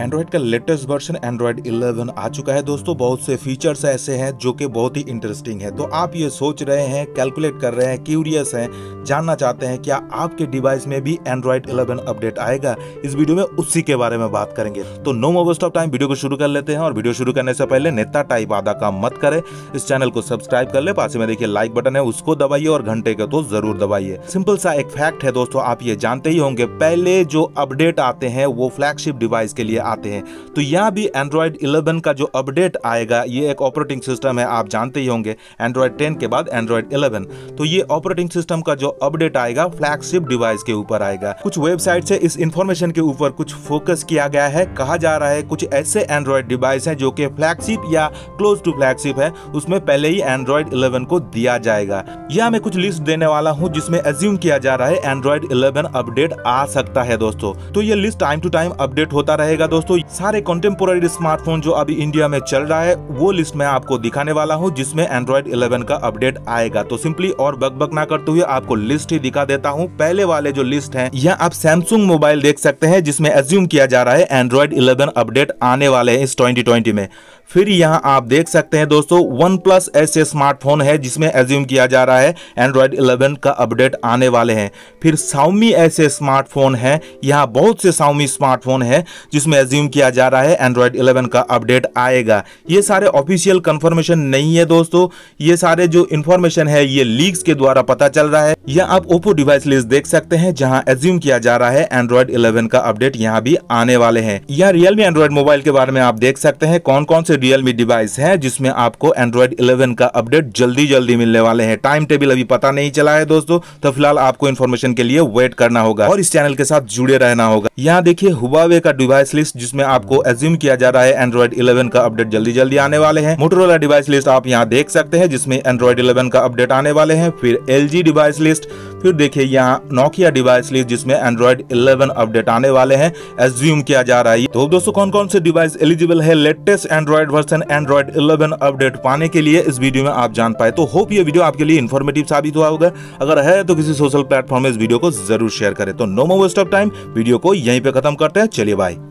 Android का latest version Android 11 आ चुका है दोस्तों। बहुत से फीचर्स ऐसे हैं जो कि बहुत ही इंटरेस्टिंग है। तो आप ये सोच रहे हैं, कैलकुलेट कर रहे हैं, क्यूरियस हैं, जानना चाहते हैं क्या आपके डिवाइस में भी एंड्रॉइड 11 अपडेट आएगा, इस वीडियो में उसी के बारे में बात करेंगे। तो no more waste of time, video को शुरू कर लेते हैं। और वीडियो शुरू करने से पहले नेता टाइप आधा काम मत करे, इस चैनल को सब्सक्राइब कर ले, पास में देखिए लाइक बटन है उसको दबाइए और घंटे का तो जरूर दबाइए। सिंपल सा एक फैक्ट है दोस्तों, आप ये जानते ही होंगे पहले जो अपडेट आते हैं वो फ्लैगशिप डिवाइस के लिए आते हैं। तो यहाँ भी एंड्रॉइड 11 का जो अपडेट आएगा, ये एक ऑपरेटिंग सिस्टम है, आप जानते ही होंगे एंड्रॉइड 10 के बाद एंड्रॉइड 11। तो ये ऑपरेटिंग सिस्टम का जो अपडेट आएगा फ्लैगशिप डिवाइस के ऊपर आएगा। कुछ वेबसाइट से इस इंफॉर्मेशन के ऊपर कुछ फोकस किया गया है। कहा जा रहा है कुछ ऐसे एंड्रॉइड डिवाइस हैं जो कि फ्लैगशिप या क्लोज टू फ्लैगशिप है, उसमें पहले ही एंड्रॉइड 11 को दिया जाएगा। यह मैं कुछ लिस्ट देने वाला हूँ जिसमें एज्यूम किया जा रहा है एंड्रॉइड 11 अपडेट आ सकता है दोस्तों। तो ये list time to time update होता रहेगा दोस्तों। सारे कंटेम्पोरेरी स्मार्टफोन जो अभी इंडिया में चल रहा है वो लिस्ट मैं आपको दिखाने वाला हूँ जिसमें एंड्रॉइड 11 का अपडेट आएगा। तो सिंपली और बकबक ना करते हुए आपको लिस्ट ही दिखा देता हूँ। पहले वाले जो लिस्ट है, यह आप सैमसंग मोबाइल देख सकते हैं जिसमें एज्यूम किया जा रहा है एंड्रॉइड 11 अपडेट आने वाले हैं इस 2020 में। फिर यहाँ आप देख सकते हैं दोस्तों वन प्लस ऐसे स्मार्टफोन है जिसमें एज्यूम किया जा रहा है एंड्रॉइड 11 का अपडेट आने वाले हैं। फिर Xiaomi ऐसे स्मार्टफोन है, यहाँ बहुत से Xiaomi स्मार्टफोन है जिसमें एज्यूम किया जा रहा है एंड्रॉइड 11 का अपडेट आएगा। ये सारे ऑफिशियल कंफर्मेशन नहीं है दोस्तों, ये सारे जो इन्फॉर्मेशन है ये लीक्स के द्वारा पता चल रहा है। या आप ओप्पो डिवाइस लिस्ट देख सकते हैं जहाँ एज्यूम किया जा रहा है एंड्रॉइड 11 का अपडेट यहाँ भी आने वाले हैं। या रियलमी एंड्रॉइड मोबाइल के बारे में आप देख सकते हैं कौन कौन से रियलमी डिवाइस है जिसमें आपको एंड्रॉइड 11 का अपडेट जल्दी जल्दी मिलने वाले हैं। टाइम टेबल अभी पता नहीं चला है दोस्तों, तो फिलहाल आपको इन्फॉर्मेशन के लिए वेट करना होगा और इस चैनल के साथ जुड़े रहना होगा। यहाँ देखिए Huawei का डिवाइस लिस्ट जिसमें आपको एज्यूम किया जा रहा है एंड्रॉइड 11 का अपडेट जल्दी जल्दी आने वाले हैं। Motorola डिवाइस लिस्ट आप यहाँ देख सकते हैं जिसमें एंड्रॉइड 11 का अपडेट आने वाले हैं। फिर LG डिवाइस लिस्ट, फिर देखिए यहाँ Nokia डिवाइस लिस्ट जिसमें एंड्रॉइड 11 अपडेट आने वाले हैं, एज्यूम किया जा रहा है। तो दोस्तों कौन कौन से डिवाइस एलिजिबल है latest Android version Android 11 update पाने के लिए, इस वीडियो में आप जान पाए। तो होप ये वीडियो आपके लिए इन्फॉर्मेटिव साबित हुआ होगा। अगर है तो किसी सोशल प्लेटफॉर्म में इस वीडियो को जरूर शेयर करें। तो no more waste of time, video को यहीं पे खत्म करते हैं। चलिए बाय।